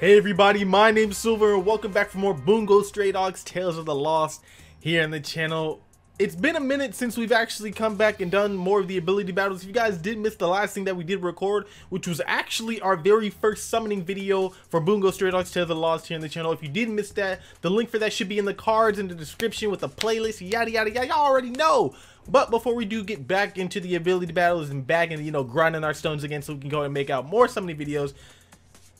Hey everybody, my name's Silver. Welcome back for more Bungo Stray Dogs Tales of the Lost here on the channel. It's been a minute since we've actually come back and done more of the ability battles. If you guys did miss the last thing that we did record, which was actually our very first summoning video for Bungo Stray Dogs Tales of the Lost here on the channel. If you did miss that, the link for that should be in the cards in the description with the playlist, yada yada yada, y'all already know. But before we do get back into the ability battles and back and, you know, grinding our stones again so we can go and make out more summoning videos,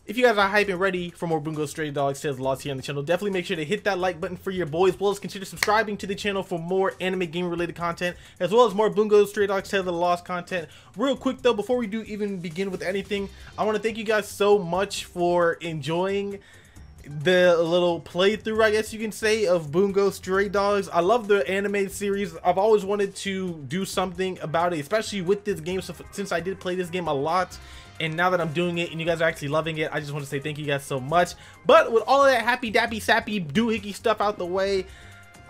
if you guys are hype and ready for more Bungo Stray Dogs Tales of the Lost here on the channel, definitely make sure to hit that like button for your boys, as well as consider subscribing to the channel for more anime game related content, as well as more Bungo Stray Dogs Tales of the Lost content. Real quick though, before we do even begin with anything, I want to thank you guys so much for enjoying the little playthrough, I guess you can say, of Bungo Stray Dogs. I love the anime series. I've always wanted to do something about it, especially with this game, so since I did play this game a lot, and now that I'm doing it and you guys are actually loving it, I just want to say thank you guys so much. But with all of that happy dappy sappy doohickey stuff out the way,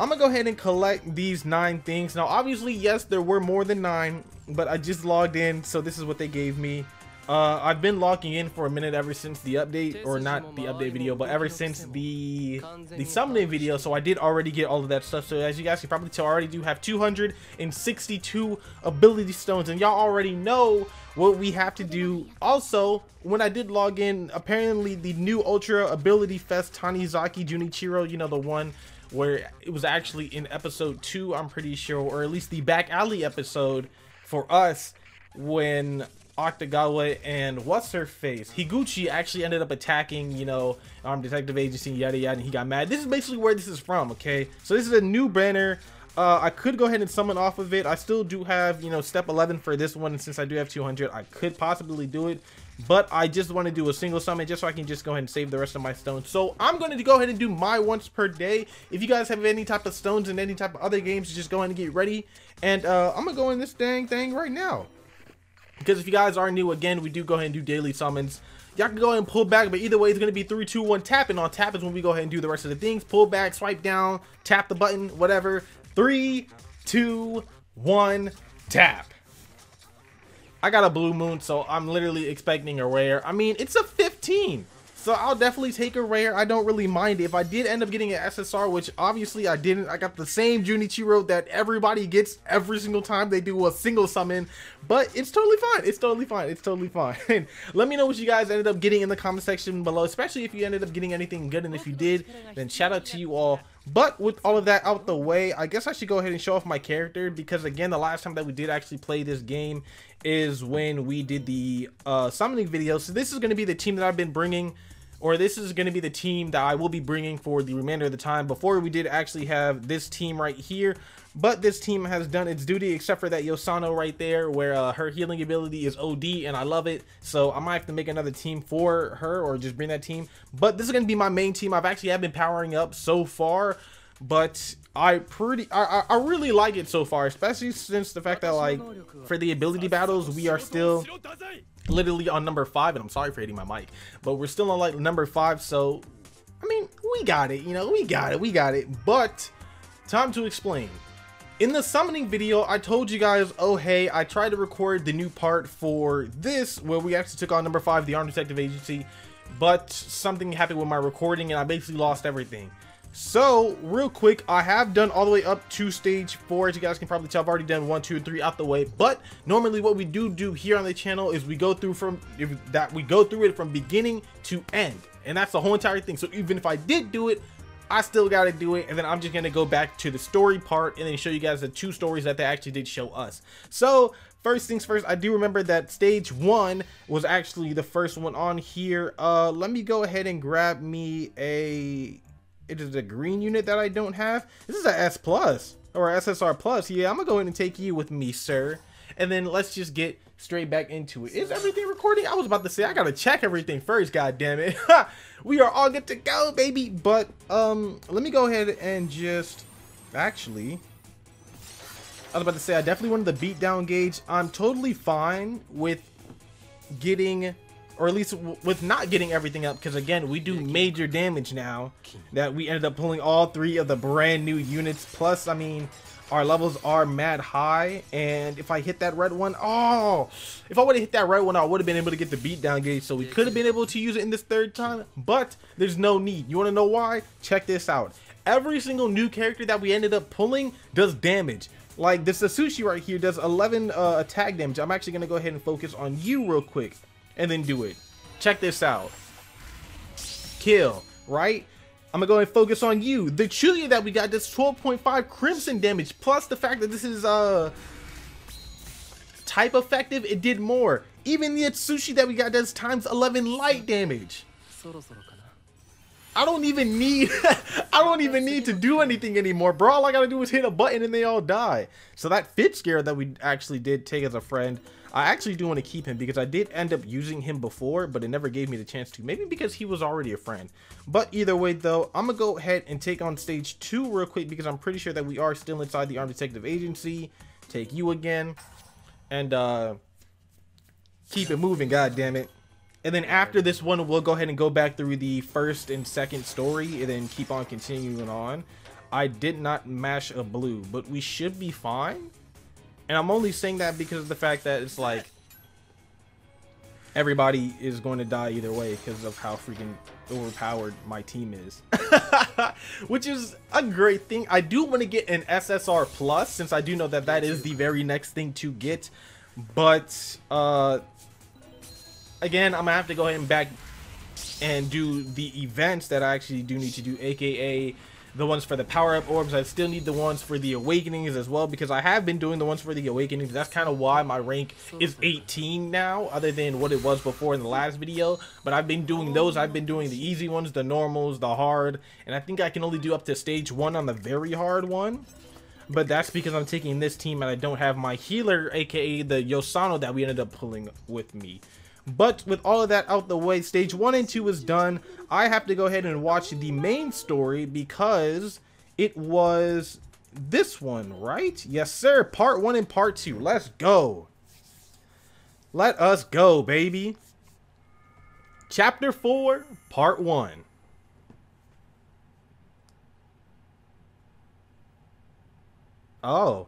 I'm gonna go ahead and collect these 9 things. Now obviously, yes, there were more than 9, but I just logged in, so this is what they gave me. I've been logging in for a minute ever since the update, or not the update video, but ever since the summoning video, so I did already get all of that stuff. So as you guys can probably tell, I already do have 262 ability stones, and y'all already know what we have to do. Also, when I did log in, apparently the new Ultra Ability Fest Tanizaki Junichiro, you know, the one where it was actually in episode 2, I'm pretty sure, or at least the back alley episode for us, when Akutagawa and what's-her-face, Higuchi, actually ended up attacking, you know, Armed Detective Agency, yada yada, and he got mad. This is basically where this is from, okay? So this is a new banner. I could go ahead and summon off of it. I still do have, you know, step 11 for this one, and since I do have 200, I could possibly do it. But I just want to do a single summon just so I can just go ahead and save the rest of my stones. So I'm going to go ahead and do my once per day. If you guys have any type of stones in any type of other games, just go ahead and get ready. And I'm going to go in this dang thing right now. Because if you guys are new, again, we do go ahead and do daily summons. Y'all can go ahead and pull back, but either way, it's going to be 3, 2, 1, tap. And on tap is when we go ahead and do the rest of the things. Pull back, swipe down, tap the button, whatever. 3, 2, 1, tap. I got a blue moon, so I'm literally expecting a rare. I mean, it's a 15. So I'll definitely take a rare. I don't really mind it. If I did end up getting an SSR, which obviously I didn't, I got the same Junichiro that everybody gets every single time they do a single summon, but it's totally fine. It's totally fine. It's totally fine. Let me know what you guys ended up getting in the comment section below, especially if you ended up getting anything good, and if you did, then shout out to you all. But with all of that out the way, I guess I should go ahead and show off my character, because again, the last time that we did actually play this game is when we did the summoning video. So this is going to be the team that I've been bringing, or this is going to be the team that I will be bringing for the remainder of the time. Before, we did actually have this team right here, but this team has done its duty, except for that Yosano right there, where her healing ability is OD, and I love it. So I might have to make another team for her, or just bring that team. But this is going to be my main team. I've actually have been powering up so far, but I really like it so far, especially since the fact that, like, for the ability battles, we are still literally on number 5, and I'm sorry for hitting my mic, but we're still on like number 5. So I mean, we got it, you know, we got it. But time to explain. In the summoning video, I told you guys, oh hey, I tried to record the new part for this where we actually took on number 5, the Armed Detective Agency, but something happened with my recording and I basically lost everything. So real quick, I have done all the way up to stage 4. As you guys can probably tell, I've already done 1, 2, 3 out the way. But normally what we do here on the channel is we go through it from beginning to end, and that's the whole entire thing. So even if I did do it, I still gotta do it, and then I'm just gonna go back to the story part and then show you guys the 2 stories that they actually did show us. So first things first, I do remember that stage 1 was actually the first one on here. Let me go ahead and grab me a, it is a green unit that I don't have. This is a S plus or SSR plus. Yeah, I'm gonna go ahead and take you with me, sir. And then let's just get straight back into it. Is everything recording? I was about to say, I gotta check everything first, god damn it. We are all good to go, baby. But let me go ahead and just, actually, I was about to say, I definitely wanted the beatdown gauge. I'm totally fine with getting, or at least with not getting everything up, because again, we do major damage now that we ended up pulling all three of the brand new units. Plus, I mean, our levels are mad high, and if I hit that red one, oh, if I would have hit that red one, I would have been able to get the beatdown gauge, so we could have been able to use it in this third time, but there's no need. You want to know why? Check this out. Every single new character that we ended up pulling does damage. Like this Atsushi right here does 11 attack damage. I'm actually going to go ahead and focus on you real quick and then do it. Check this out. Kill, right? I'm going to go ahead and focus on you. The Chulia that we got does 12.5 crimson damage. Plus the fact that this is type effective, it did more. Even the Atsushi that we got does times 11 light damage. I don't even need to do anything anymore, bro. All I gotta do is hit a button and they all die. So that Fitch Scare that we actually did take as a friend, I actually do want to keep him because I did end up using him before, but it never gave me the chance to. Maybe because he was already a friend. But either way though, I'm gonna go ahead and take on stage 2 real quick because I'm pretty sure that we are still inside the Armed Detective Agency. Take you again. And keep it moving, god damn it. And then after this one, we'll go ahead and go back through the first and second story and then keep on continuing on. I did not mash a blue, but we should be fine. And I'm only saying that because of the fact that it's like everybody is going to die either way because of how freaking overpowered my team is. Which is a great thing. I do want to get an SSR plus since I do know that that is the very next thing to get. But, again, I'm gonna have to go ahead and back and do the events that I actually do need to do, aka the ones for the power-up orbs. I still need the ones for the awakenings as well because I have been doing the ones for the awakenings. That's kind of why my rank is 18 now, other than what it was before in the last video. But I've been doing those. I've been doing the easy ones, the normals, the hard, and I think I can only do up to stage 1 on the very hard one. But that's because I'm taking this team and I don't have my healer, aka the Yosano that we ended up pulling with me. But with all of that out the way, stage 1 and 2 is done. I have to go ahead and watch the main story because it was this one, right? Yes, sir. Part 1 and part 2. Let's go. Let us go, baby. Chapter 4, part 1. Oh.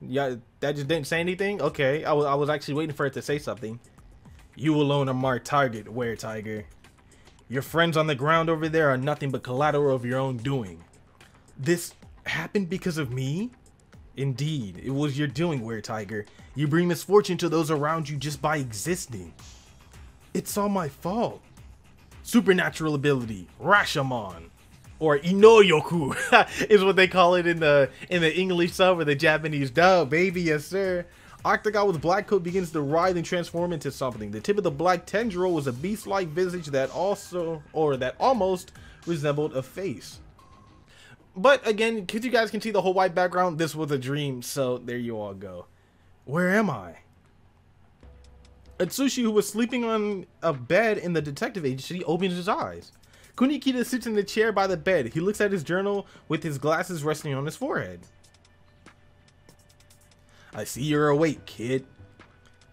Yeah, that just didn't say anything? Okay. I was actually waiting for it to say something. You alone are my target, Were-Tiger. Your friends on the ground over there are nothing but collateral of your own doing. This happened because of me? Indeed, it was your doing, Were-Tiger. You bring misfortune to those around you just by existing. It's all my fault. Supernatural ability, Rashomon, or Inoyoku is what they call it in the English sub or the Japanese dub, baby, yes sir. Akutagawa's black coat begins to writhe and transform into something. The tip of the black tendril was a beast-like visage that almost resembled a face. But again, because you guys can see the whole white background, this was a dream, so there you all go. Where am I? Atsushi, who was sleeping on a bed in the detective agency, opens his eyes. Kunikida sits in the chair by the bed. He looks at his journal with his glasses resting on his forehead. I see you're awake, kid.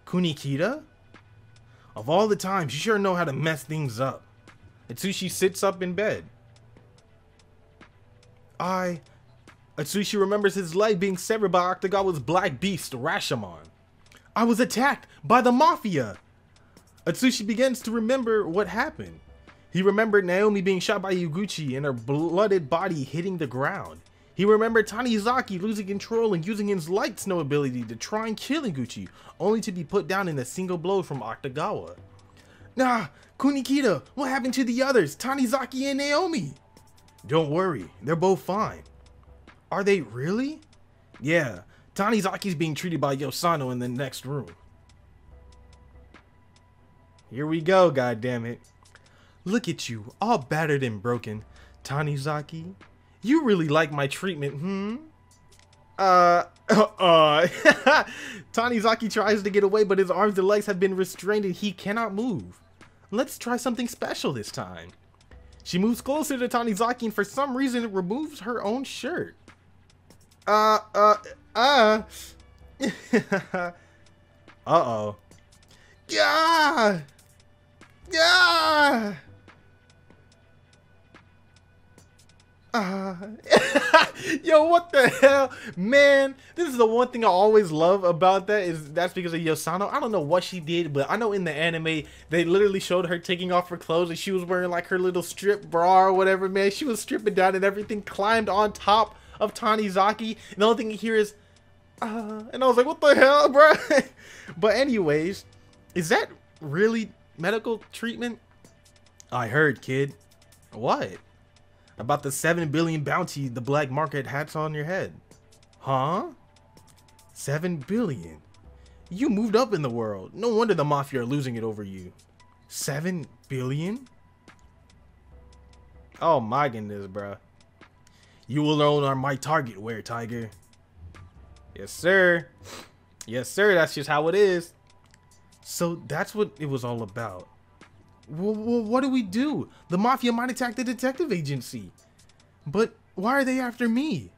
Kunikida? Of all the times, you sure know how to mess things up. Atsushi sits up in bed. Atsushi remembers his leg being severed by Akutagawa's black beast, Rashomon. I was attacked by the Mafia. Atsushi begins to remember what happened. He remembered Naomi being shot by Higuchi and her blooded body hitting the ground. He remembered Tanizaki losing control and using his light snow ability to try and kill Higuchi, only to be put down in a single blow from Akutagawa. Nah, Kunikida, what happened to the others, Tanizaki and Naomi? Don't worry, they're both fine. Are they really? Yeah, Tanizaki's being treated by Yosano in the next room. Here we go, goddammit. Look at you, all battered and broken, Tanizaki. You really like my treatment, hmm? Tanizaki tries to get away, but his arms and legs have been restrained and he cannot move. Let's try something special this time. She moves closer to Tanizaki and for some reason removes her own shirt. Uh-oh. Yeah! Yeah. Yo, what the hell, man? This is the one thing I always love about that is that's because of Yosano. I don't know what she did, but I know in the anime they literally showed her taking off her clothes and she was wearing like her little strip bra or whatever, man. She was stripping down and everything, climbed on top of Tanizaki, and the only thing you hear is and I was like, what the hell, bro? But anyways, is that really medical treatment? I heard, kid. What? About the 7 billion bounty the black market hats on your head. Huh? 7 billion? You moved up in the world. No wonder the mafia are losing it over you. 7 billion? Oh my goodness, bruh. You alone are my target, Were-Tiger. Yes, sir. Yes, sir. That's just how it is. So that's what it was all about. Well, what do we do? The mafia might attack the detective agency. But why are they after me?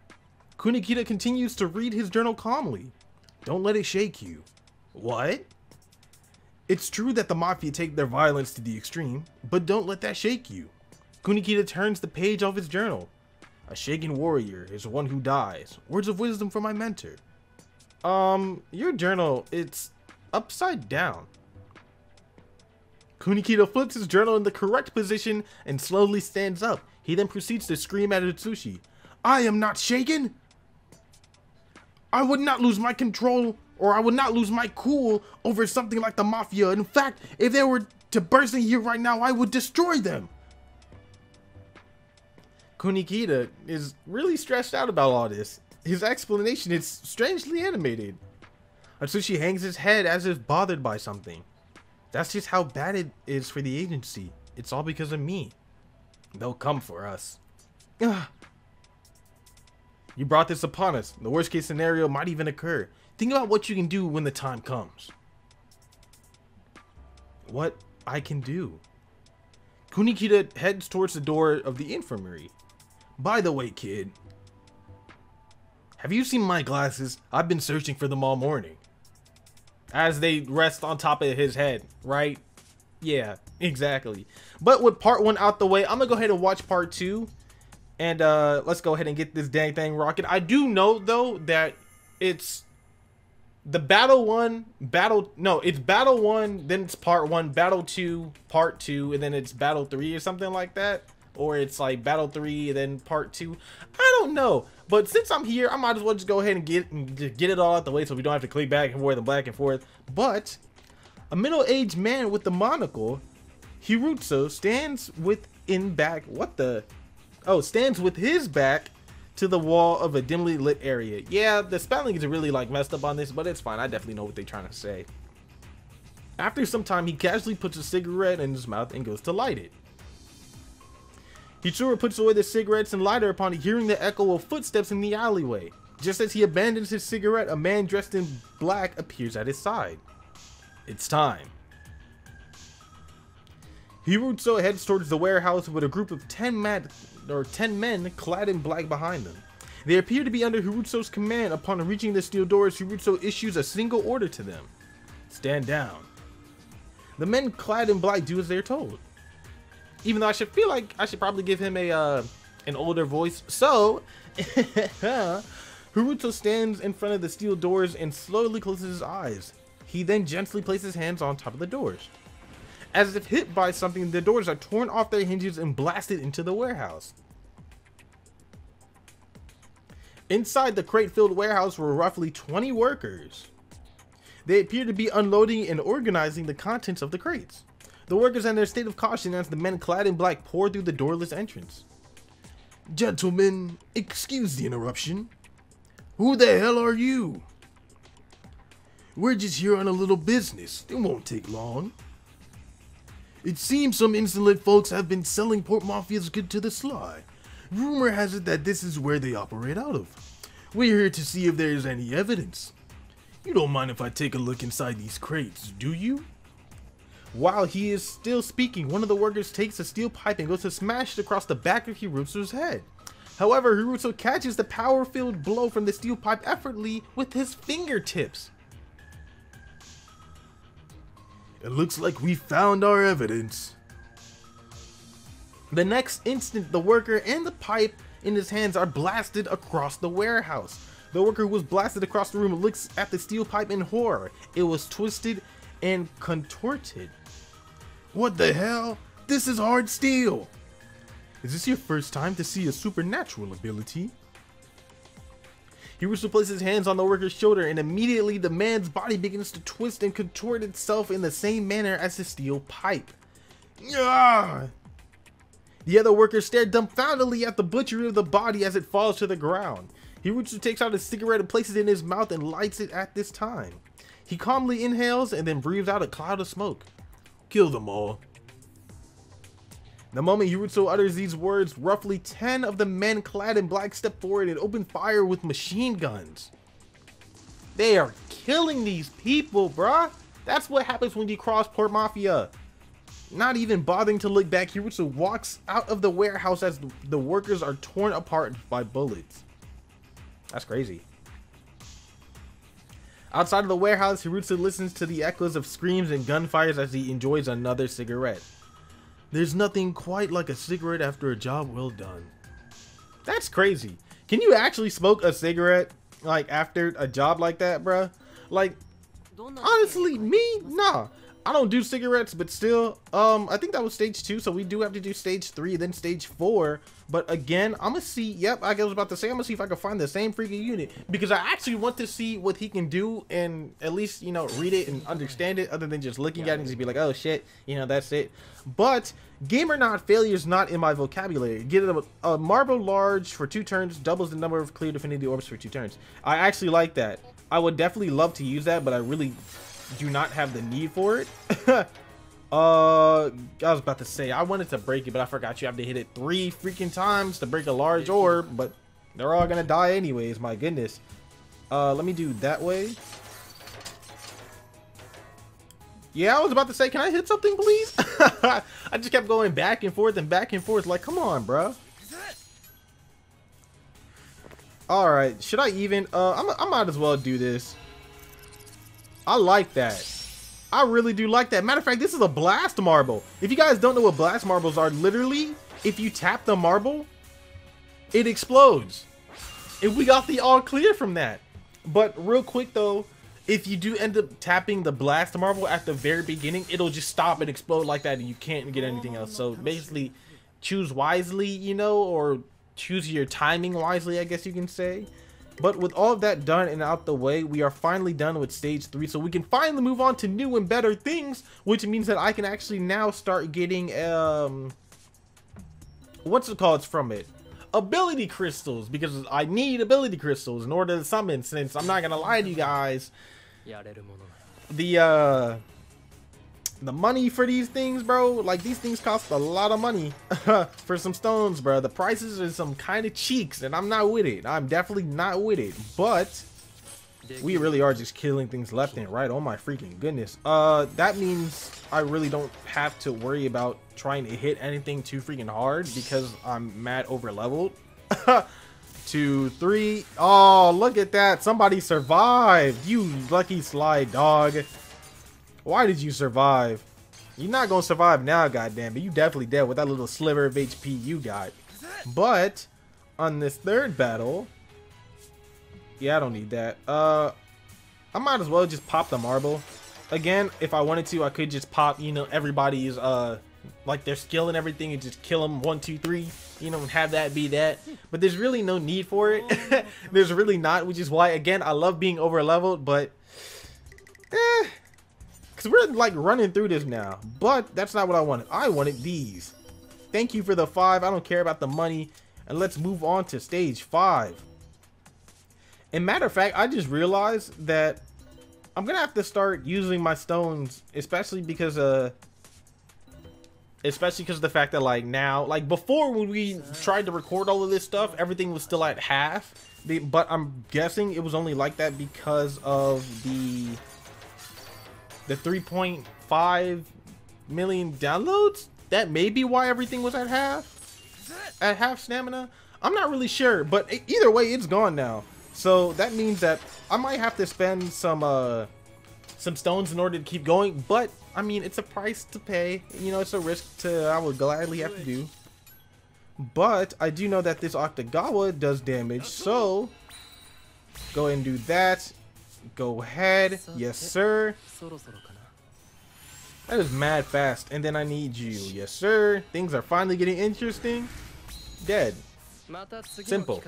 Kunikida continues to read his journal calmly. Don't let it shake you. What? It's true that the mafia take their violence to the extreme, but don't let that shake you. Kunikida turns the page of his journal. A shaken warrior is one who dies. Words of wisdom from my mentor. Your journal, it's upside down. Kunikida flips his journal in the correct position and slowly stands up. He then proceeds to scream at Atsushi. I am not shaken. I would not lose my control, or I would not lose my cool over something like the mafia. In fact, if they were to burst in here right now, I would destroy them. Kunikida is really stressed out about all this. His explanation is strangely animated. Atsushi hangs his head as if bothered by something. That's just how bad it is for the agency. It's all because of me. They'll come for us. Ugh. You brought this upon us. The worst case scenario might even occur. Think about what you can do when the time comes. What I can do? Kunikida heads towards the door of the infirmary. By the way, kid. Have you seen my glasses? I've been searching for them all morning. As they rest on top of his head, right? Yeah, exactly. But with part one out the way, I'm gonna go ahead and watch part two, and let's go ahead and get this dang thing rocking. I do know though that it's the battle one, then it's part one, battle two, part two, and then it's battle three or something like that, or it's like battle three and then part two. I don't know. But since I'm here, I might as well just go ahead and get it all out the way so we don't have to click back and forth and back and forth. But a middle-aged man with the monocle, Hirotsu, stands with his back to the wall of a dimly lit area. Yeah, the spelling is really like messed up on this, but it's fine. I definitely know what they're trying to say. After some time, he casually puts a cigarette in his mouth and goes to light it. Hitsura puts away the cigarettes and lighter upon hearing the echo of footsteps in the alleyway. Just as he abandons his cigarette, a man dressed in black appears at his side. It's time. Hirotsu heads towards the warehouse with a group of 10 men clad in black behind them. They appear to be under Hirotsu's command. Upon reaching the steel doors, Hirotsu issues a single order to them. Stand down. The men clad in black do as they are told. Even though I should feel like I should probably give him a an older voice. So, Hirotsu stands in front of the steel doors and slowly closes his eyes. He then gently places his hands on top of the doors. As if hit by something, the doors are torn off their hinges and blasted into the warehouse. Inside the crate-filled warehouse were roughly 20 workers. They appear to be unloading and organizing the contents of the crates. The workers are in their state of caution as the men clad in black pour through the doorless entrance. Gentlemen, excuse the interruption. Who the hell are you? We're just here on a little business. It won't take long. It seems some insolent folks have been selling Port Mafia's goods to the sly. Rumor has it that this is where they operate out of. We're here to see if there is any evidence. You don't mind if I take a look inside these crates, do you? While he is still speaking, one of the workers takes a steel pipe and goes to smash it across the back of Hirotsu's head. However, Hirotsu catches the power-filled blow from the steel pipe effortlessly with his fingertips. It looks like we found our evidence. The next instant, the worker and the pipe in his hands are blasted across the warehouse. The worker was blasted across the room, looks at the steel pipe in horror. It was twisted and contorted. What the hell? This is hard steel! Is this your first time to see a supernatural ability? He places his hands on the worker's shoulder, and immediately the man's body begins to twist and contort itself in the same manner as the steel pipe. Ah! The other workers stare dumbfoundedly at the butchery of the body as it falls to the ground. Hirotsu takes out his cigarette and places it in his mouth and lights it at this time. He calmly inhales and then breathes out a cloud of smoke. Kill them all. The moment Hirotsu utters these words, roughly 10 of the men clad in black step forward and open fire with machine guns. They are killing these people, bruh. That's what happens when you cross Port Mafia. Not even bothering to look back, Hirotsu walks out of the warehouse as the workers are torn apart by bullets. That's crazy. Outside of the warehouse, Hirotsu listens to the echoes of screams and gunfires as he enjoys another cigarette. There's nothing quite like a cigarette after a job well done. That's crazy. Can you actually smoke a cigarette like after a job like that, bruh? Like, honestly, me? Nah. I don't do cigarettes, but still, I think that was stage 2, so we do have to do stage 3, then stage 4, but again, I'm gonna see, yep, I was about to say, I'm gonna see if I can find the same freaking unit, because I actually want to see what he can do, and at least, you know, read it and understand it, other than just looking at it and just be like, oh shit, you know, that's it. But, game or not, failure's not in my vocabulary. Get a marble large for 2 turns, doubles the number of cleared affinity orbs for 2 turns. I actually like that. I would definitely love to use that, but I really do not have the need for it. I was about to say I wanted to break it, but I forgot you have to hit it 3 freaking times to break a large orb, but they're all gonna die anyways, my goodness. Let me do that way. Yeah, I was about to say, can I hit something please? I just kept going back and forth and back and forth, like, come on, bro. All right, should I even I might as well do this. I like that. I really do like that. Matter of fact, this is a blast marble. If you guys don't know what blast marbles are, literally, if you tap the marble, it explodes. And we got the all clear from that. But real quick though, if you do end up tapping the blast marble at the very beginning, it'll just stop and explode like that and you can't get anything else. So basically, choose wisely, you know, or choose your timing wisely, I guess you can say. But with all of that done and out the way, we are finally done with stage 3, so we can finally move on to new and better things, which means that I can actually now start getting, what's it called from it? Ability crystals, because I need ability crystals in order to summon, since I'm not gonna lie to you guys, the money for these things, bro, like these things cost a lot of money for some stones, bro. The prices are some kind of cheeks and I'm not with it. I'm definitely not with it, but we really are just killing things left and right. Oh my freaking goodness. That means I really don't have to worry about trying to hit anything too freaking hard because I'm mad over leveled. 2, 3. Oh, look at that. Somebody survived. You lucky sly dog. Why did you survive? You're not gonna survive now, goddamn, but you definitely dead with that little sliver of HP you got. But on this third battle, yeah, I don't need that. I might as well just pop the marble. Again, if I wanted to, I could just pop, you know, everybody's like their skill and everything and just kill them 1, 2, 3, you know, and have that be that, but there's really no need for it. There's really not, which is why again I love being over leveled, but because we're like running through this now, but that's not what I wanted. I wanted these. Thank you for the 5. I don't care about the money. And let's move on to stage 5. And matter of fact, I just realized that I'm gonna have to start using my stones, especially because of the fact that like now, like before when we tried to record all of this stuff, everything was still at half. But I'm guessing it was only like that because of the 3.5 million downloads. That may be why everything was at half stamina. I'm not really sure, but either way, it's gone now. So that means that I might have to spend some some stones in order to keep going, but I mean, it's a price to pay, you know, it's a risk to I would gladly have to do. But I do know that this Akutagawa does damage, so go ahead and do that. Go ahead, yes sir. That is mad fast. And then I need you, yes sir. Things are finally getting interesting. Dead. Simple.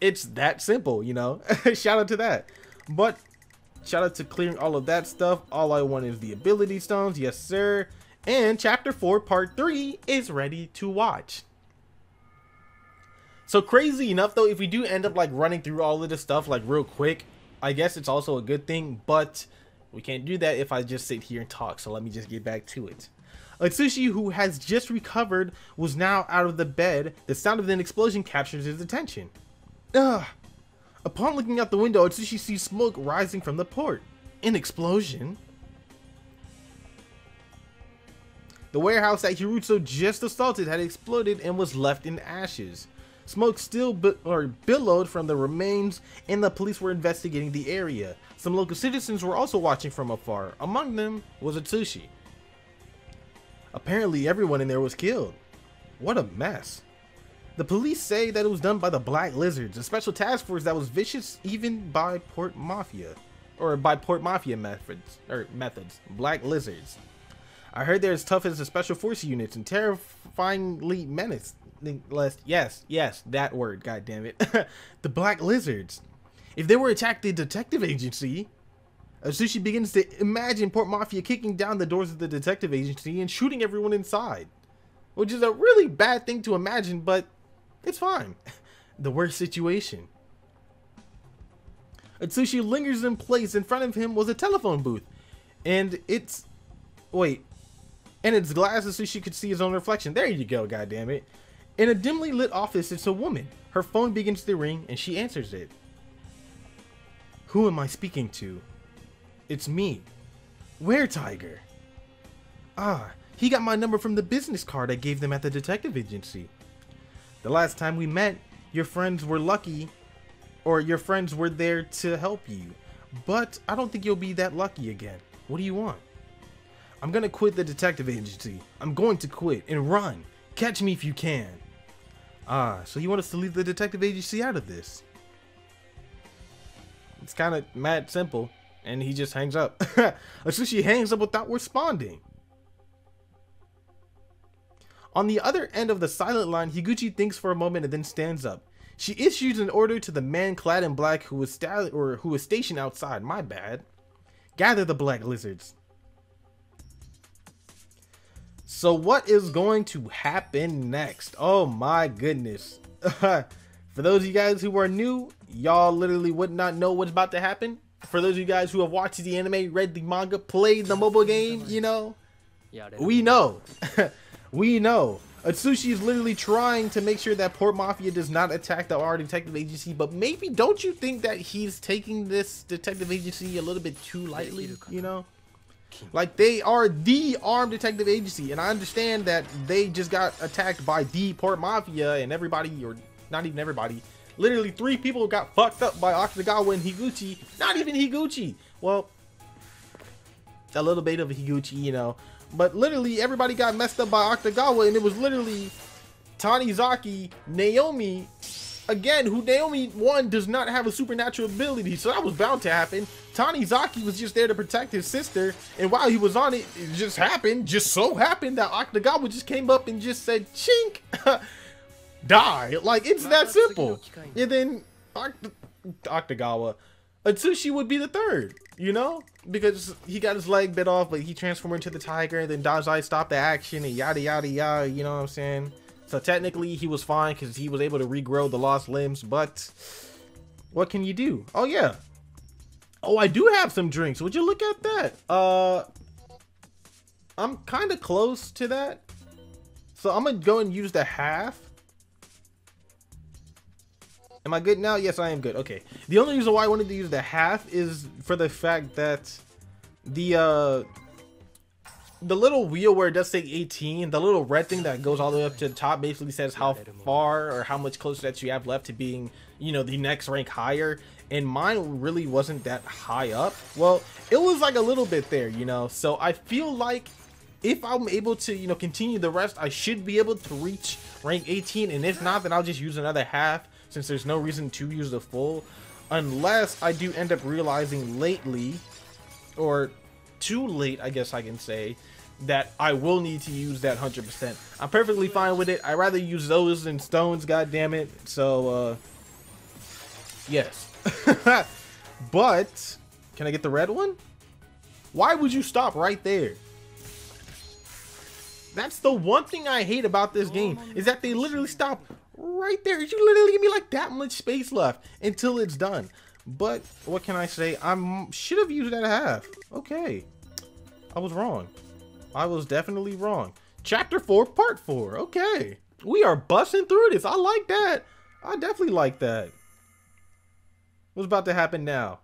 It's that simple, you know. Shout out to that. But shout out to clearing all of that stuff. All I want is the ability stones, yes sir. And chapter 4 part 3 is ready to watch. So crazy enough though, if we do end up like running through all of this stuff like real quick, I guess it's also a good thing, but we can't do that if I just sit here and talk, so let me just get back to it. Atsushi, who has just recovered, was now out of the bed. The sound of an explosion captures his attention. Ugh. Upon looking out the window, Atsushi sees smoke rising from the port. An explosion? The warehouse that Hirotsu just assaulted had exploded and was left in ashes. Smoke still billowed from the remains, and the police were investigating the area. Some local citizens were also watching from afar. Among them was Atsushi. Apparently everyone in there was killed. What a mess. The police say that it was done by the Black Lizards, a special task force that was vicious even by Port Mafia, or by Port Mafia methods, Black Lizards. I heard they're as tough as the special force units and terrifyingly menacing. Yes, that word, god damn it. The Black Lizards. If they were attacked the detective agency. Atsushi begins to imagine Port Mafia kicking down the doors of the detective agency and shooting everyone inside, which is a really bad thing to imagine, but it's fine. The worst situation. Atsushi lingers in place. In front of him was a telephone booth, and it's its glass. Atsushi could see his own reflection. There you go, goddammit. In a dimly lit office, it's a woman. Her phone begins to ring, and she answers it. Who am I speaking to? It's me, Were-Tiger. Ah, he got my number from the business card I gave them at the detective agency. The last time we met, your friends were there to help you, but I don't think you'll be that lucky again. What do you want? I'm gonna quit the detective agency. I'm going to quit and run. Catch me if you can. Ah, so you want us to leave the detective agency out of this? It's kind of mad simple, and he just hangs up. Atsushi hangs up without responding. On the other end of the silent line, Higuchi thinks for a moment and then stands up. She issues an order to the man clad in black who was stationed outside. My bad. Gather the Black Lizards. So what is going to happen next? Oh my goodness. For those of you guys who are new, y'all literally would not know what's about to happen. For those of you guys who have watched the anime, read the manga, played the mobile game, you know, we know. We know. Atsushi is literally trying to make sure that Port Mafia does not attack the Armed Detective Agency, but maybe don't you think that he's taking this detective agency a little bit too lightly, you know? Like, they are the Armed Detective Agency, and I understand that they just got attacked by the Port Mafia, and everybody, or not even everybody, literally 3 people got fucked up by Akutagawa and Higuchi. Not even Higuchi. Well, a little bit of Higuchi, you know. But literally everybody got messed up by Akutagawa, and it was literally Tanizaki, Naomi, again, who Naomi, one, does not have a supernatural ability, so that was bound to happen. Tanizaki was just there to protect his sister, and while he was on it, it just happened, just so happened that Akutagawa just came up and just said, chink, die. Like, it's that simple. And then Akutagawa, Atsushi would be the third, you know? Because he got his leg bit off, but he transformed into the tiger, and then Dazai stopped the action, and yada yada yada, you know what I'm saying? So technically, he was fine because he was able to regrow the lost limbs, but what can you do? Oh, yeah. Oh, I do have some drinks. Would you look at that? I'm kind of close to that, so I'm going to go and use the half. Am I good now? Yes, I am good. Okay. The only reason why I wanted to use the half is for the fact that the the little wheel where it does say 18, the little red thing that goes all the way up to the top basically says how far or how much closer that you have left to being, you know, the next rank higher. And mine really wasn't that high up. Well, it was like a little bit there, you know. So I feel like if I'm able to, you know, continue the rest, I should be able to reach rank 18. And if not, then I'll just use another half since there's no reason to use the full. Unless I do end up realizing lately, or too late, I guess I can say, that I will need to use that 100%. I'm perfectly fine with it. I'd rather use those than stones, goddammit. So, yes. But, can I get the red one? Why would you stop right there? That's the one thing I hate about this game, is that they literally stop right there. You literally give me like that much space left until it's done. But what can I say? I should have used that half. Okay, I was wrong. I was definitely wrong. Chapter 4, Part 4. Okay, we are busting through this. I like that. I definitely like that. What's about to happen now?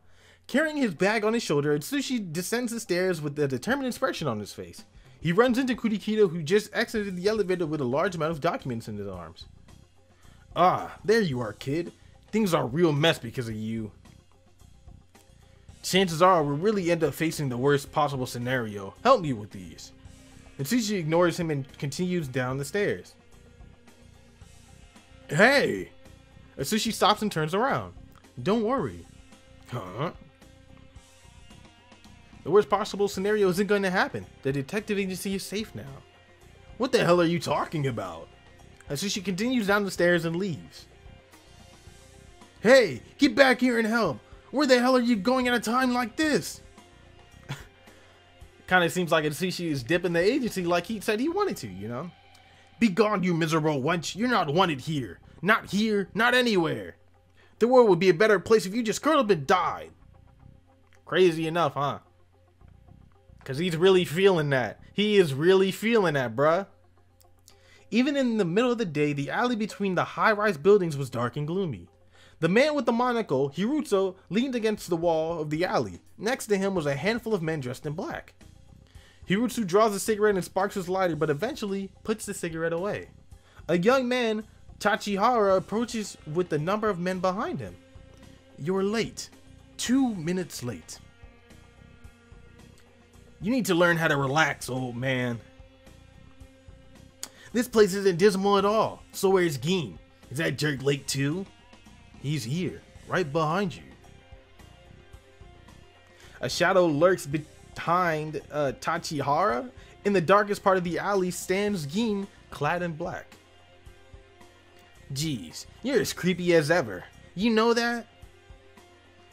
Carrying his bag on his shoulder, Atsushi descends the stairs with a determined expression on his face. He runs into Kunikida, who just exited the elevator with a large amount of documents in his arms. Ah, there you are, kid. Things are a real mess because of you. Chances are we'll really end up facing the worst possible scenario. Help me with these. Atsushi ignores him and continues down the stairs. Hey! Atsushi stops and turns around. Don't worry. Huh? The worst possible scenario isn't going to happen. The detective agency is safe now. What the hell are you talking about? Atsushi continues down the stairs and leaves. Hey, get back here and help. Where the hell are you going at a time like this? Kind of seems like Atsushi is dipping the agency like he said he wanted to, you know? Be gone, you miserable wench. You're not wanted here. Not here, not anywhere. The world would be a better place if you just curled up and died. Crazy enough, huh? Because he's really feeling that. He is really feeling that, bruh. Even in the middle of the day, the alley between the high-rise buildings was dark and gloomy. The man with the monocle, Hirotsu, leaned against the wall of the alley. Next to him was a handful of men dressed in black. Hirotsu draws a cigarette and sparks his lighter, but eventually puts the cigarette away. A young man, Tachihara, approaches with the number of men behind him. You're late. 2 minutes late. You need to learn how to relax, old man. This place isn't dismal at all. So where's Gin? Is that jerk late too? He's here, right behind you. A shadow lurks behind Tachihara. In the darkest part of the alley stands Gin, clad in black. Geez, you're as creepy as ever. You know that?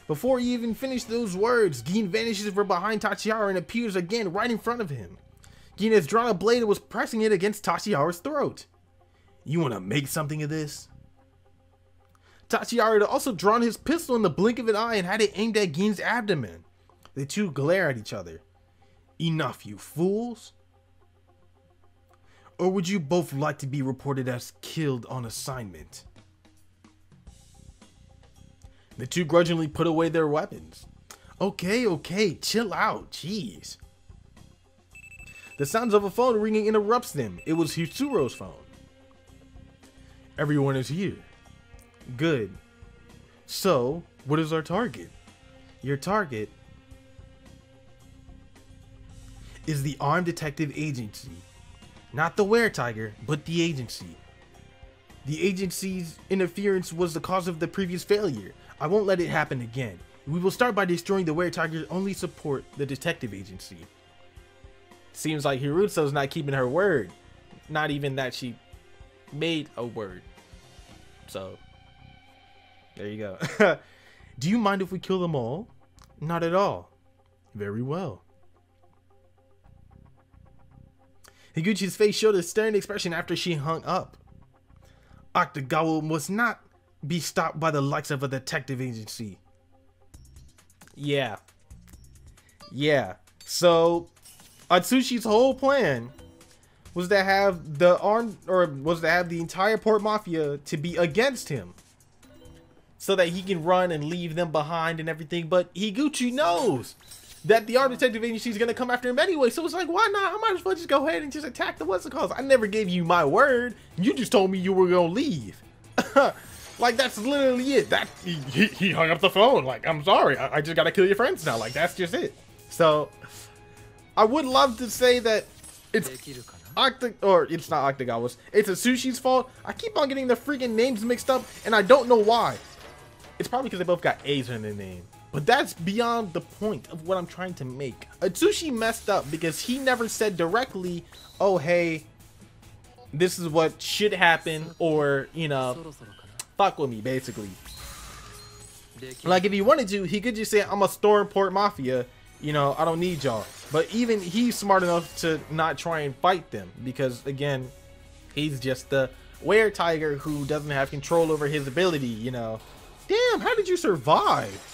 Before he even finished those words, Gin vanishes from behind Tachihara and appears again right in front of him. Gin has drawn a blade and was pressing it against Tachihara's throat. You want to make something of this? Tachihara had also drawn his pistol in the blink of an eye and had it aimed at Gin's abdomen. The two glare at each other. Enough, you fools. Or would you both like to be reported as killed on assignment? The two grudgingly put away their weapons. Okay, okay, chill out, jeez. The sounds of a phone ringing interrupts them. It was Hitsuro's phone. Everyone is here. Good. So, what is our target? Your target is the Armed Detective Agency. Not the Were-Tiger, but the agency. The agency's interference was the cause of the previous failure. I won't let it happen again. We will start by destroying the Were-Tiger, only support the detective agency. Seems like Hirotsu's not keeping her word. Not even that she made a word. So, there you go. Do you mind if we kill them all? Not at all. Very well. Higuchi's face showed a stern expression after she hung up. Akutagawa must not be stopped by the likes of a detective agency. Yeah. Yeah. So, Atsushi's whole plan was to have the entire Port Mafia to be against him, so that he can run and leave them behind and everything. But Higuchi knows that the Armed Detective Agency is going to come after him anyway. So it's like, why not? I might as well just go ahead and just attack the what's it called. I never gave you my word. You just told me you were going to leave. Like, that's literally it. That he hung up the phone. Like, I'm sorry. I just got to kill your friends now. Like, that's just it. So I would love to say that it's it's not Akutagawa's. It's Atsushi's fault. I keep on getting the freaking names mixed up, and I don't know why. It's probably because they both got A's in their name. But that's beyond the point of what I'm trying to make. Atsushi messed up because he never said directly, oh, hey, this is what should happen, or, you know, fuck with me, basically. Like, if he wanted to, he could just say, I'm a storm Port Mafia. You know, I don't need y'all. But even he's smart enough to not try and fight them because, again, he's just the Were-Tiger who doesn't have control over his ability, you know. Damn, how did you survive?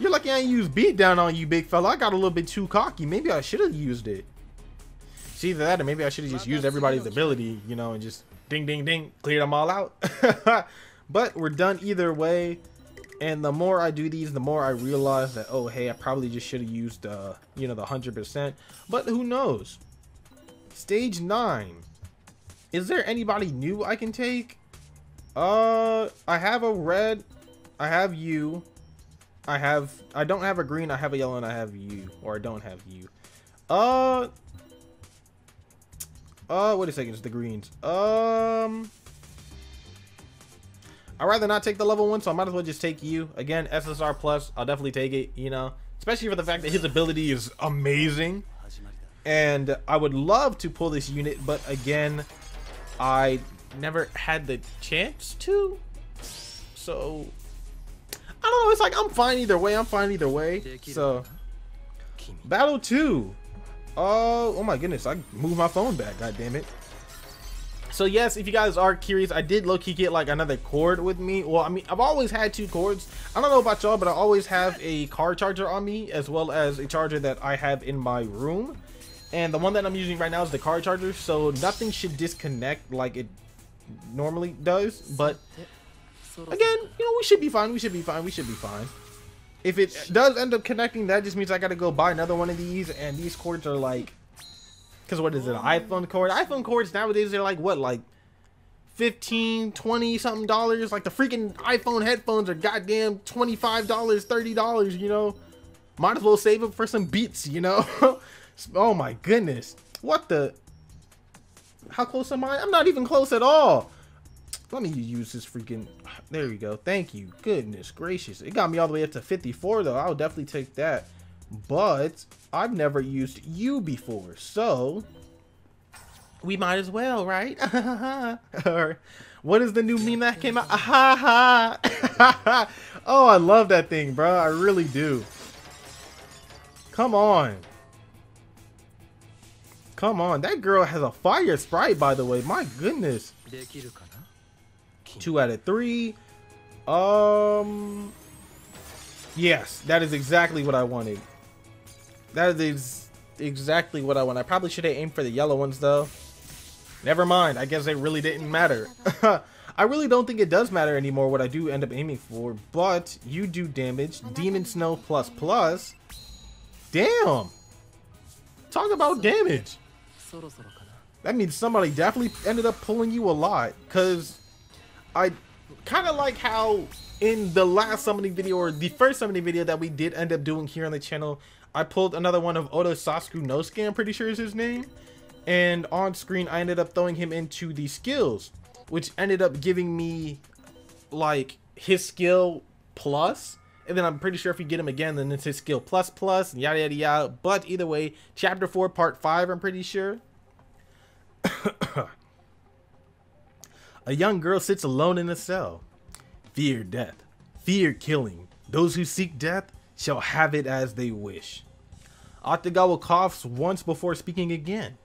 You're lucky I ain't used beat down on you, big fella. I got a little bit too cocky. Maybe I should have used it. It's either that or maybe I should have just used everybody's ability, you know, and just ding, ding, ding, cleared them all out. But we're done either way. And the more I do these, the more I realize that, oh, hey, I probably just should have used, you know, the 100%. But who knows? Stage 9. Is there anybody new I can take? I have a red. I have you. I don't have a green. I have a yellow and I have you. Or I don't have you. Wait a second. It's the greens. I'd rather not take the level 1, so I might as well just take you. Again, SSR plus, I'll definitely take it, you know. Especially for the fact that his ability is amazing. And I would love to pull this unit, but again, I never had the chance to. So, I don't know, it's like, I'm fine either way, So, Battle 2. Oh, oh my goodness, I moved my phone back, goddammit. So yes, if you guys are curious, I did low-key get like another cord with me. Well, I mean, I've always had 2 cords. I don't know about y'all, but I always have a car charger on me as well as a charger that I have in my room. And the one that I'm using right now is the car charger, so nothing should disconnect like it normally does. But again, you know, we should be fine. If it does end up connecting, that just means I gotta go buy another one of these, and these cords are like... Because what is it, an iPhone cord? iPhone cords nowadays, they're like, what, like $15, $20 something? Like the freaking iPhone headphones are goddamn $25, $30, you know? Might as well save up for some Beats, you know? Oh my goodness. What the? How close am I? I'm not even close at all. Let me use this freaking, there we go. Thank you, goodness gracious. It got me all the way up to 54 though. I'll definitely take that. But I've never used you before, so we might as well, right? Or what is the new meme that came out? Oh, I love that thing, bro. I really do. Come on. Come on. That girl has a fire sprite, by the way. My goodness. 2 out of 3. Yes, that is exactly what I wanted. That is exactly what I want. I probably should have aimed for the yellow ones though. Never mind, I guess they really didn't matter. I really don't think it does matter anymore what I do end up aiming for, but you do damage. Demon Snow plus plus. Damn! Talk about damage! That means somebody definitely ended up pulling you a lot, because I kind of like how in the last summoning video, or the first summoning video that we did end up doing here on the channel, I pulled another one of Oda Sakunosuke, I'm pretty sure is his name. And on screen, I ended up throwing him into the skills, which ended up giving me like his skill plus. And then I'm pretty sure if you get him again, then it's his skill plus plus and yada yada yada. But either way, chapter 4, part 5, I'm pretty sure. A young girl sits alone in a cell. Fear death, fear killing. Those who seek death shall have it as they wish. Akutagawa coughs once before speaking again.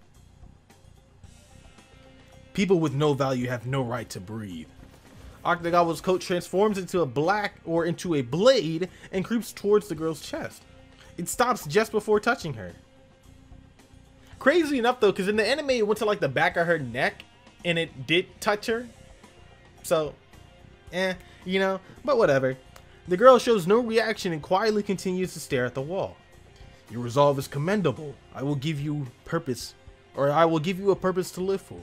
People with no value have no right to breathe. Akutagawa's coat transforms into a blade and creeps towards the girl's chest. It stops just before touching her. Crazy enough though, because in the anime it went to like the back of her neck, and it did touch her, so you know, but whatever. The girl shows no reaction and quietly continues to stare at the wall. Your resolve is commendable. I will give you purpose, or I will give you a purpose to live for.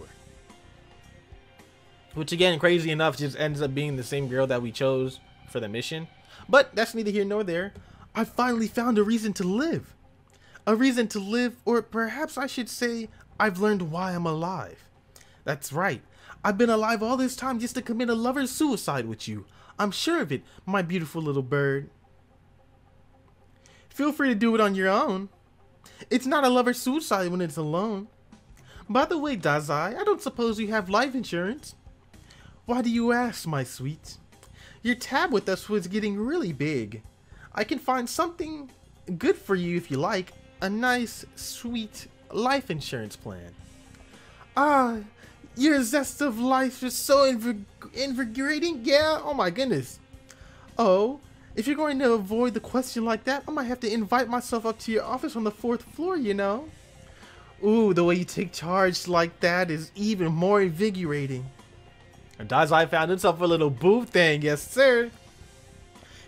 Which again, crazy enough, just ends up being the same girl that we chose for the mission. But that's neither here nor there. I finally found a reason to live. A reason to live, or perhaps I should say, I've learned why I'm alive. That's right. I've been alive all this time just to commit a lover's suicide with you. I'm sure of it, my beautiful little bird. Feel free to do it on your own. It's not a lover's suicide when it's alone. By the way, Dazai, I don't suppose you have life insurance. Why do you ask, my sweet? Your tab with us was getting really big. I can find something good for you if you like. A nice, sweet life insurance plan. Ah, your zest of life is so invigorating, yeah? Oh my goodness. Oh, if you're going to avoid the question like that, I might have to invite myself up to your office on the 4th floor, you know? Ooh, the way you take charge like that is even more invigorating. And Dazai found himself a little boo thing, yes sir.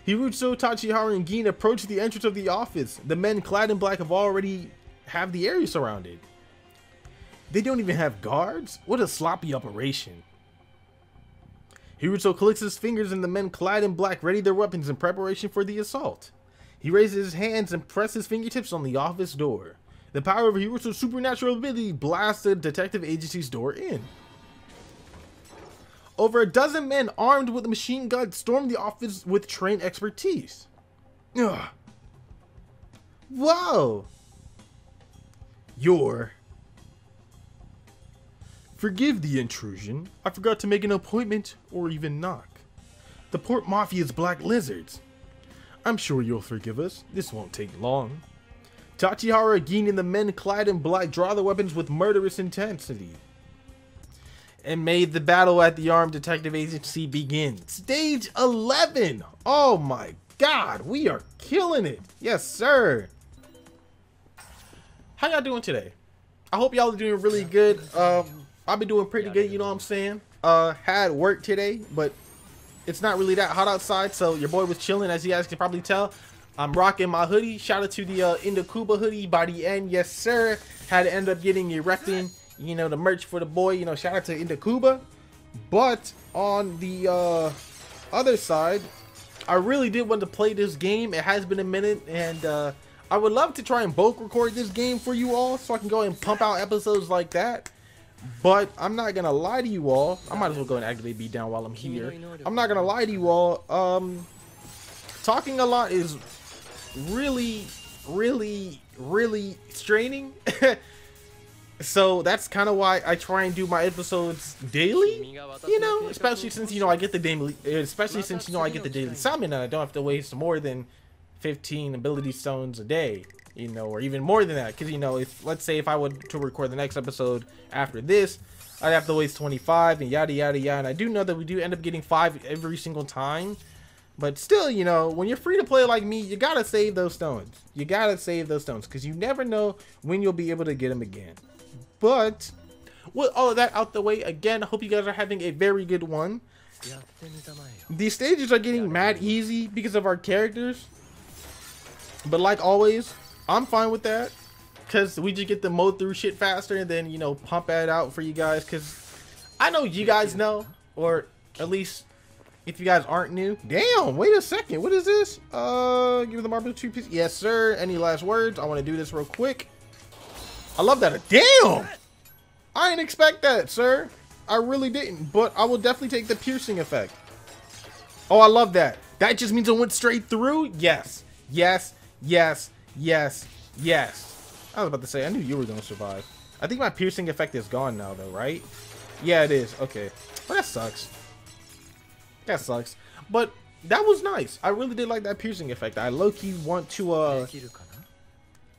Hirotsu, Tachihara, and Gin approached the entrance of the office. The men clad in black have already have the area surrounded. They don't even have guards? What a sloppy operation. Hirotsu clicks his fingers and the men clad in black ready their weapons in preparation for the assault. He raises his hands and presses fingertips on the office door. The power of Hirotsu's supernatural ability blasts the detective agency's door in. Over a dozen men armed with a machine gun stormed the office with trained expertise. Ugh. Whoa! Forgive the intrusion. I forgot to make an appointment or even knock. The Port Mafia's Black Lizards. I'm sure you'll forgive us. This won't take long. Tachihara, Gin, and the men clad in black draw their weapons with murderous intensity. And made the battle at the Armed Detective Agency begin. Stage 11! Oh my god, we are killing it! Yes, sir! How y'all doing today? I hope y'all are doing really good. I've been doing pretty good, you know what I'm saying? Had work today, but it's not really that hot outside, so your boy was chilling, as you guys can probably tell. I'm rocking my hoodie. Shout out to the Indakuba hoodie by the end. Yes, sir! Had to end up getting erecting. You know, the merch for the boy, you know, shout out to Indakuba. But on the other side, I really did want to play this game. It has been a minute, and I would love to try and bulk record this game for you all so I can go and pump out episodes like that. But I'm not gonna lie to you all. I might as well go and activate beatdown while I'm here. I'm not gonna lie to you all. Talking a lot is really straining. So that's kind of why I try and do my episodes daily, you know, especially since, you know, I get the daily, summon and I don't have to waste more than 15 ability stones a day, you know, or even more than that. Cause you know, if, let's say if I were to record the next episode after this, I'd have to waste 25 and yada, yada, yada. And I do know that we do end up getting 5 every single time, but still, you know, when you're free to play like me, you gotta save those stones. You gotta save those stones. Cause you never know when you'll be able to get them again. But with all of that out the way, again, I hope you guys are having a very good one. These stages are getting mad easy because of our characters, but like always, I'm fine with that because we just get to mow through shit faster and then, you know, pump that out for you guys, because I know you guys know, or at least if you guys aren't new. Damn, wait a second, what is this? Give the marble 2 piece. Yes sir. Any last words? I want to do this real quick. I love that. Damn! I didn't expect that, sir. I really didn't, but I will definitely take the piercing effect. Oh, I love that. That just means it went straight through? Yes. Yes. Yes. Yes. Yes. I was about to say, I knew you were going to survive. I think my piercing effect is gone now, though, right? Yeah, it is. Okay. Well, that sucks. That sucks. But that was nice. I really did like that piercing effect. I low-key want to...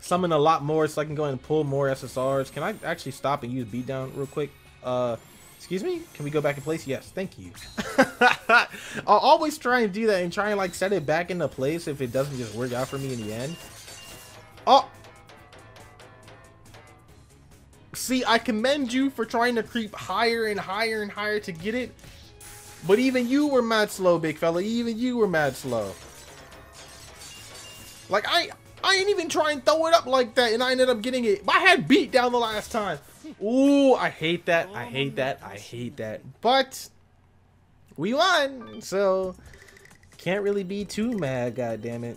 summon a lot more so I can go ahead and pull more SSRs. Can I actually stop and use beatdown real quick? Excuse me? Can we go back in place? Yes, thank you. I'll always try and do that and try and like set it back into place if it doesn't just work out for me in the end. Oh! See, I commend you for trying to creep higher and higher and higher to get it. But even you were mad slow, big fella. Even you were mad slow. Like, I ain't even try and throw it up like that, and I ended up getting it. I had beat down the last time. Ooh, I hate that. I hate that. I hate that. But we won, so can't really be too mad. God damn it.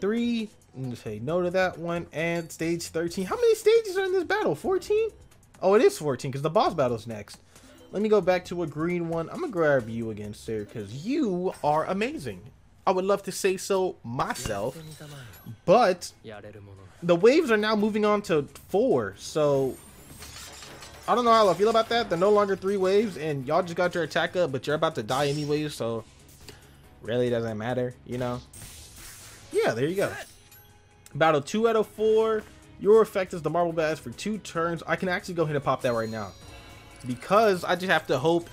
3. Say no to that one. And stage 13. How many stages are in this battle? 14? Oh, it is 14 because the boss battle's next. Let me go back to a green one. I'm gonna grab you again, sir, because you are amazing. I would love to say so myself, but the waves are now moving on to 4, so I don't know how I feel about that. They're no longer 3 waves, and y'all just got your attack up, but you're about to die anyways, so really doesn't matter, you know? Yeah, there you go. Battle 2 out of 4. Your effect is the marble bass for 2 turns. I can actually go ahead and pop that right now, because I just have to hope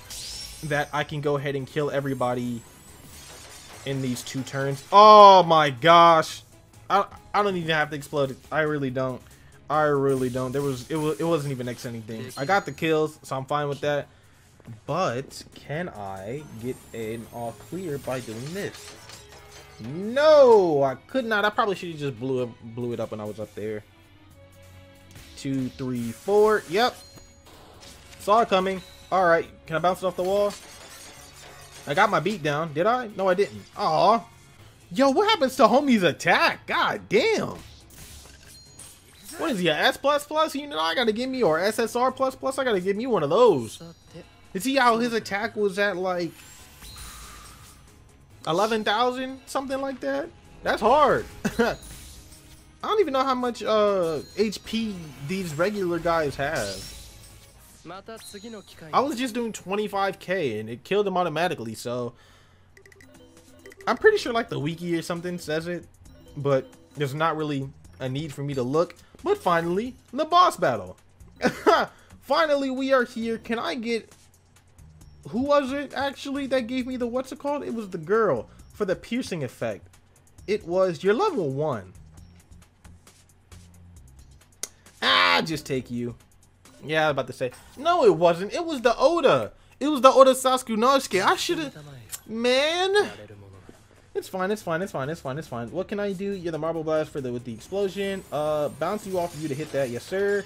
that I can go ahead and kill everybody in these 2 turns. Oh my gosh, I don't even have to explode it. I really don't. It wasn't even X anything. I got the kills, so I'm fine with that. But can I get an all clear by doing this? No, I could not. I probably should have just blew it up when I was up there. 2, 3, 4. Yep. Saw it coming. Alright, can I bounce it off the wall? I got my beat down. Did I? No, I didn't. Aw. Yo, what happens to homie's attack? God damn. What is he, an S++? You know, I gotta give me, or SSR++? I gotta give me one of those. You see how his attack was at like 11,000? Something like that? That's hard. I don't even know how much HP these regular guys have. I was just doing 25k and it killed him automatically, so I'm pretty sure like the wiki or something says it, but there's not really a need for me to look. But finally, the boss battle. Finally, we are here. Can I get, who was it actually that gave me the, what's it called? It was the girl for the piercing effect. It was your level 1. Ah, just take you. Yeah, I was about to say. No, it wasn't. It was the Oda. It was the Oda Sakunosuke. I should've... Man. It's fine, it's fine, it's fine, it's fine, it's fine. What can I do? You're the marble blast for the, with the explosion. Bounce you off of you to hit that. Yes, sir.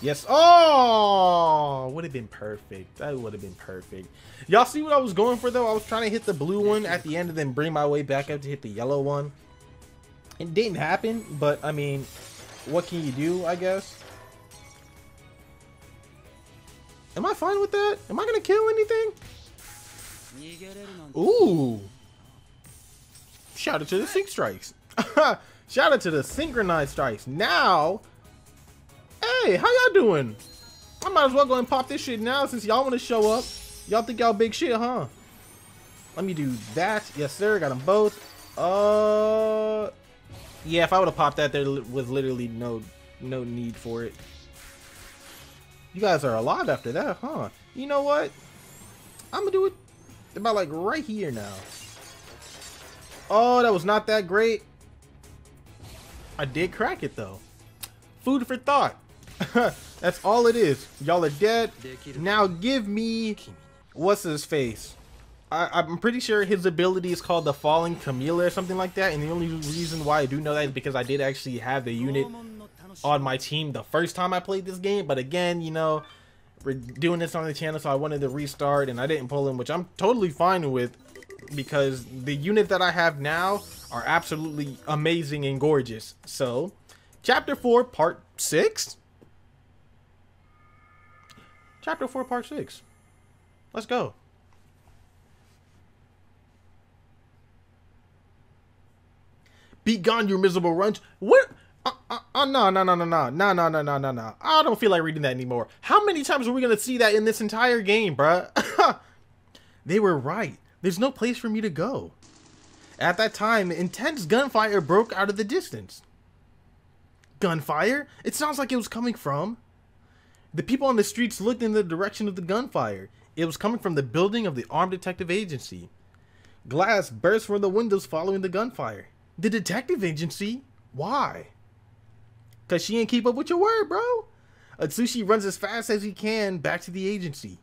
Yes. Oh! Would've been perfect. That would've been perfect. Y'all see what I was going for, though? I was trying to hit the blue one at the end and then bring my way back up to hit the yellow one. It didn't happen, but, I mean, what can you do, I guess? Am I fine with that? Am I gonna kill anything? Ooh! Shout out to the sync strikes. Shout out to the synchronized strikes. Now, hey, how y'all doing? I might as well go and pop this shit now since y'all want to show up. Y'all think y'all big shit, huh? Let me do that. Yes, sir. Got them both. Yeah. If I would have popped that, there was literally no need for it. You guys are alive after that, huh? You know what? I'm gonna do it about like right here now. Oh, that was not that great. I did crack it though. Food for thought. That's all it is. Y'all are dead. Now give me, what's his face? I'm pretty sure his ability is called the Falling Camilla or something like that. And the only reason why I do know that is because I did actually have the unit on my team the first time I played this game, but again, you know, we're doing this on the channel, so I wanted to restart and I didn't pull him, which I'm totally fine with because the unit that I have now are absolutely amazing and gorgeous. So chapter 4 part 6, let's go. Be gone, you miserable runt. What? No. I don't feel like reading that anymore. How many times are we gonna see that in this entire game, bruh? They were right. There's no place for me to go. At that time, intense gunfire broke out of the distance. Gunfire? It sounds like it was coming from... The people on the streets looked in the direction of the gunfire. It was coming from the building of the Armed Detective Agency. Glass burst from the windows following the gunfire. The detective agency? Why? Cause she ain't keep up with your word, bro. Atsushi runs as fast as he can back to the agency.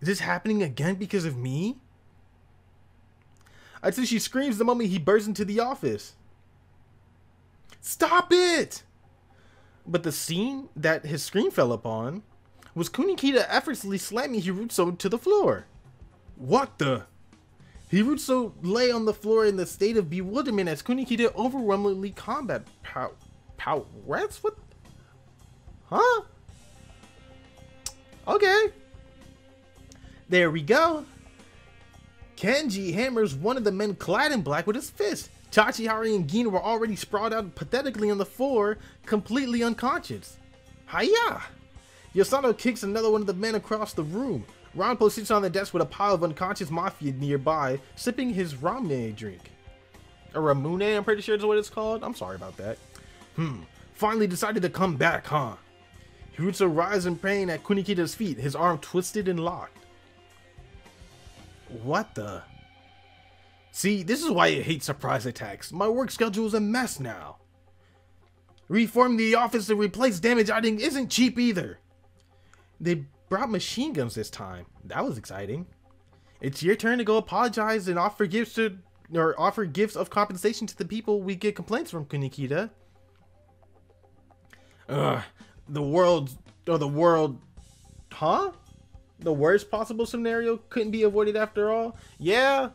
Is this happening again because of me? Atsushi screams the moment he bursts into the office. Stop it! But the scene that his screen fell upon was Kunikida effortlessly slamming Hirotsu to the floor. What the? Hirotsu lay on the floor in the state of bewilderment as Kunikida overwhelmingly combat rats? What? Huh? Okay. There we go. Kenji hammers one of the men clad in black with his fist. Tachihara and Gin were already sprawled out pathetically on the floor, completely unconscious. Hiya! Yosano kicks another one of the men across the room. Ranpo sits on the desk with a pile of unconscious mafia nearby, sipping his Ramune drink. A Ramune, I'm pretty sure is what it's called. I'm sorry about that. Finally decided to come back, huh? Hirotsu rises in pain at Kunikida's feet, his arm twisted and locked. What the? See, this is why I hate surprise attacks. My work schedule is a mess now. Reforming the office to replace damage outing isn't cheap either. They brought machine guns this time. That was exciting. It's your turn to go apologize and offer gifts of compensation to the people we get complaints from, Kunikida. The world, huh? The worst possible scenario couldn't be avoided after all? Yeah.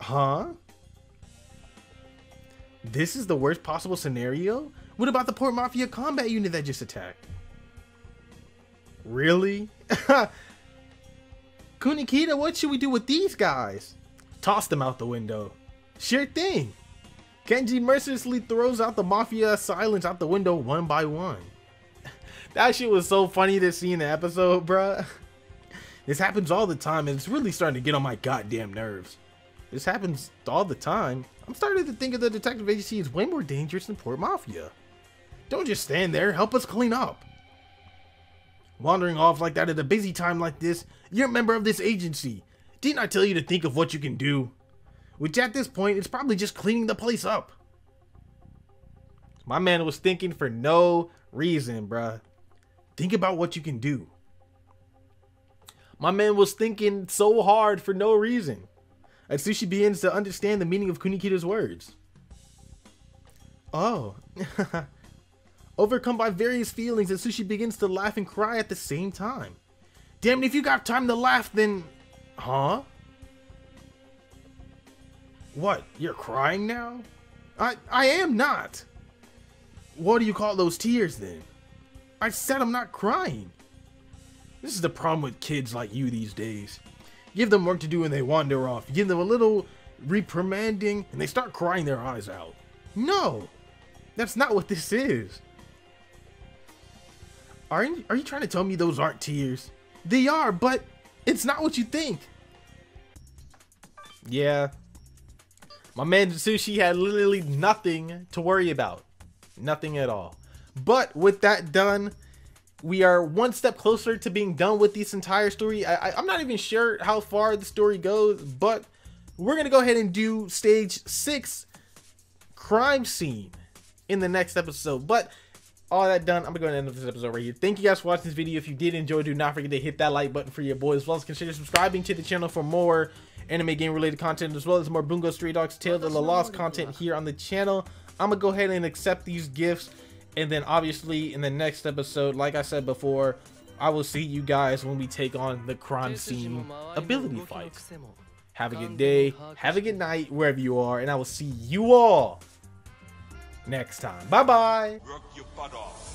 Huh? This is the worst possible scenario? What about the Port Mafia combat unit that just attacked? Really? Kunikida, what should we do with these guys? Toss them out the window. Sure thing. Kenji mercilessly throws out the Mafia silence out the window one by one. That shit was so funny to see in the episode, bruh. This happens all the time, and it's really starting to get on my goddamn nerves. This happens all the time. I'm starting to think of the detective agency is way more dangerous than Port Mafia. Don't just stand there, help us clean up. Wandering off like that at a busy time like this, you're a member of this agency. Didn't I tell you to think of what you can do? Which at this point, it's probably just cleaning the place up. My man was thinking for no reason, bruh. Think about what you can do. My man was thinking so hard for no reason. Atsushi begins to understand the meaning of Kunikida's words. Oh. Overcome by various feelings, Atsushi begins to laugh and cry at the same time. Damn it, if you got time to laugh, then... Huh? What? You're crying now? I am not. What do you call those tears then? I said I'm not crying. This is the problem with kids like you these days. Give them work to do and they wander off. Give them a little reprimanding and they start crying their eyes out. No, that's not what this is. Are you trying to tell me those aren't tears? They are, but it's not what you think. Yeah. My man Sushi had literally nothing to worry about. Nothing at all. But with that done, we are one step closer to being done with this entire story. I'm not even sure how far the story goes, but we're going to go ahead and do stage 6 crime scene in the next episode. But all that done, I'm going to go ahead and end up this episode right here. Thank you guys for watching this video. If you did enjoy, do not forget to hit that like button for your boy, as well as consider subscribing to the channel for more anime game related content, as well as more Bungo Stray Dogs Tales of the Lost content here on the channel. I'm going to go ahead and accept these gifts. And then obviously in the next episode, like I said before, I will see you guys when we take on the crime scene ability fight. Have a good day, have a good night, wherever you are, and I will see you all next time. Bye bye!